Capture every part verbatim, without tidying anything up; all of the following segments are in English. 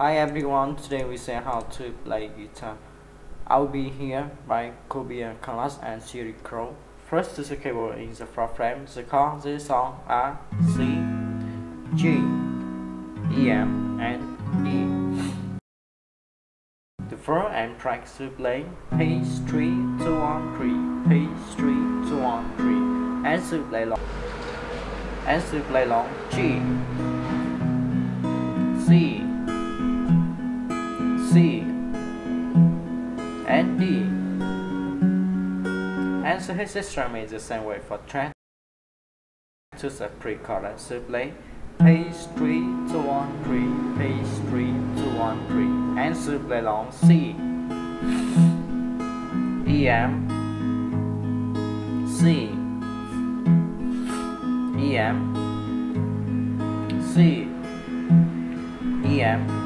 Hi everyone, today we say how to play guitar. I'll be here by Colbie Caillat and Sheryl Crow. First is the cable in the fourth frame. The chords this song are C, G, E, M, and E. The first and practice to play page three, two, one, three, page three, two, one, three, and to play long, and to play long G, C. C and D, and so his system is the same way for track to the pre-chorus. So play page three, two, one, three, page three, two, one, three, and so play long C, E, M, C, E, M, C, E, M,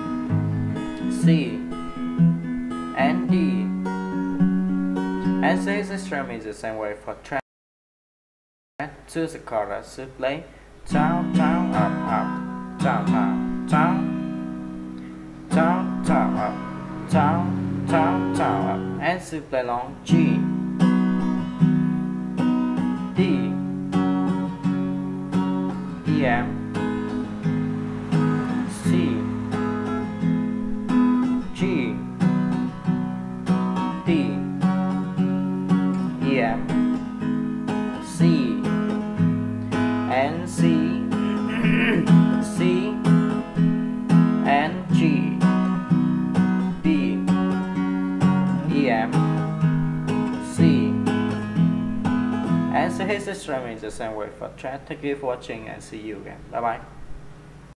C and D, and so his strum is the same way for track to the chorus. So play down down up up down down down down down up down down down up, and so play long G, D, E, M, D, E, M, C, and C, C, and G, D, E, M, C. And so his strumming is the same way for track. Thank you for watching and see you again. Bye bye.